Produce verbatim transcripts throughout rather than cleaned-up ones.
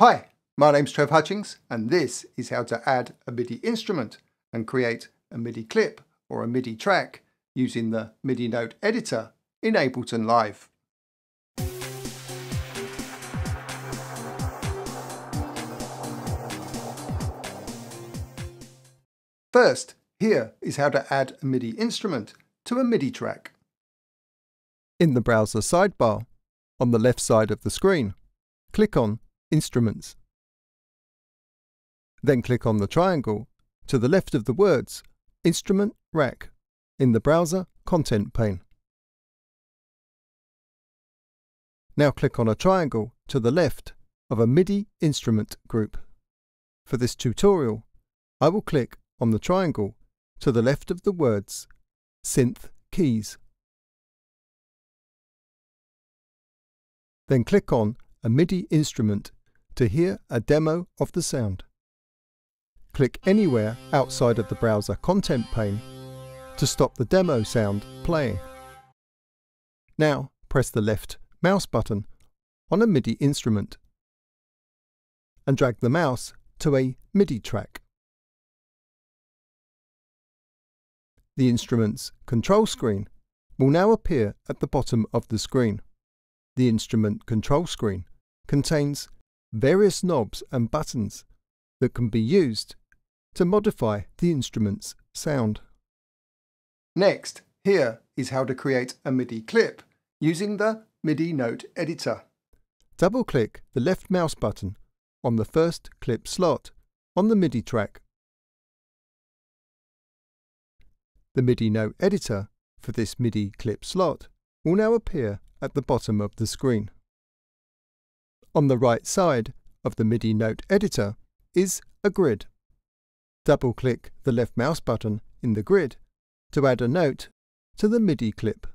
Hi, my name's Trev Hutchings, and this is how to add a MIDI instrument and create a MIDI clip or a MIDI track using the MIDI note editor in Ableton Live. First, here is how to add a MIDI instrument to a MIDI track. In the browser sidebar, on the left side of the screen, click on Instruments. Then click on the triangle to the left of the words Instrument Rack in the browser content pane. Now click on a triangle to the left of a MIDI instrument group. For this tutorial, I will click on the triangle to the left of the words Synth Keys. Then click on a MIDI instrument to hear a demo of the sound. Click anywhere outside of the browser content pane to stop the demo sound playing. Now press the left mouse button on a MIDI instrument and drag the mouse to a MIDI track. The instrument's control screen will now appear at the bottom of the screen. The instrument control screen contains various knobs and buttons that can be used to modify the instrument's sound. Next, here is how to create a MIDI clip using the MIDI note editor. Double-click the left mouse button on the first clip slot on the MIDI track. The MIDI note editor for this MIDI clip slot will now appear at the bottom of the screen. On the right side of the MIDI note editor is a grid. Double-click the left mouse button in the grid to add a note to the MIDI clip.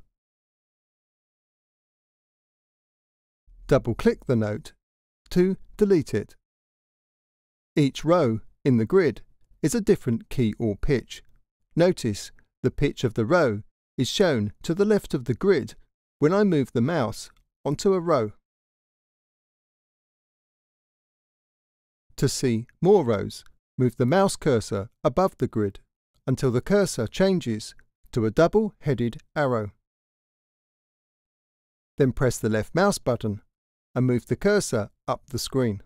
Double-click the note to delete it. Each row in the grid is a different key or pitch. Notice the pitch of the row is shown to the left of the grid when I move the mouse onto a row. To see more rows, move the mouse cursor above the grid until the cursor changes to a double-headed arrow. Then press the left mouse button and move the cursor up the screen.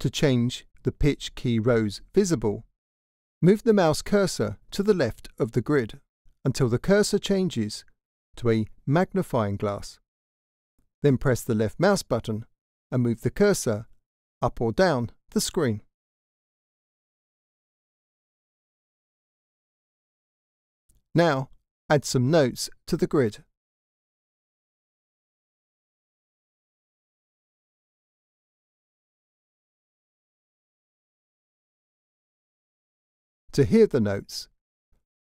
To change the pitch key rows visible, move the mouse cursor to the left of the grid until the cursor changes to a magnifying glass. Then press the left mouse button and move the cursor up or down the screen. Now add some notes to the grid. To hear the notes,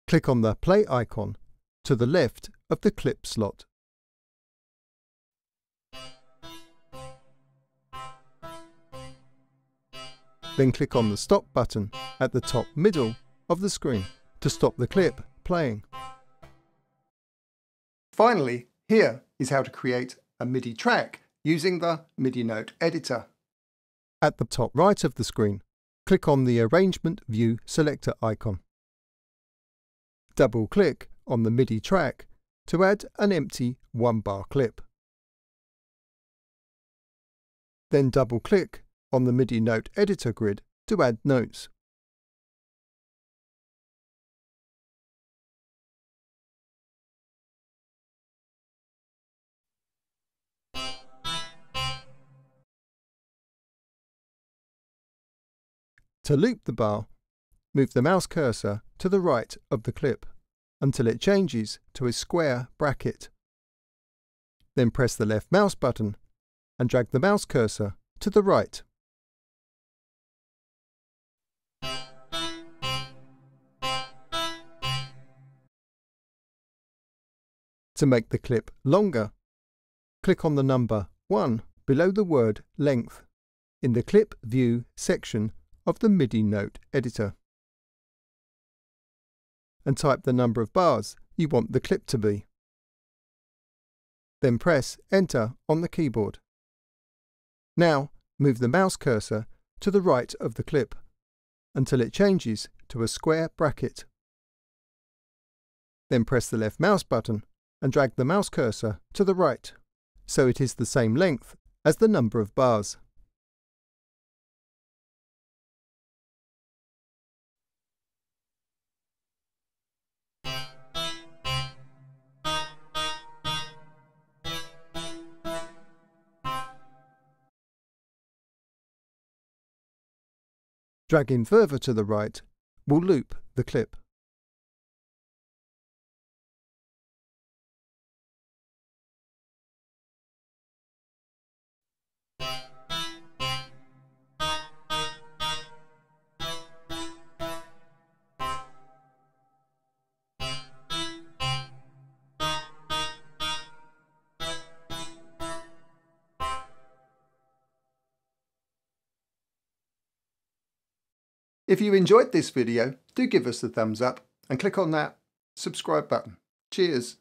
click on the play icon to the left of the clip slot. Then click on the stop button at the top middle of the screen to stop the clip playing. Finally, here is how to create a MIDI track using the MIDI note editor. At the top right of the screen, click on the Arrangement View Selector icon. Double-click on the MIDI track to add an empty one-bar clip. Then double-click on the MIDI note editor grid to add notes. To loop the bar, move the mouse cursor to the right of the clip until it changes to a square bracket. Then press the left mouse button and drag the mouse cursor to the right. To make the clip longer, click on the number one below the word length in the Clip View section of the MIDI note editor, and type the number of bars you want the clip to be. Then press Enter on the keyboard. Now move the mouse cursor to the right of the clip until it changes to a square bracket. Then press the left mouse button and drag the mouse cursor to the right so it is the same length as the number of bars. Dragging further to the right will loop the clip. If you enjoyed this video, do give us a thumbs up and click on that subscribe button. Cheers!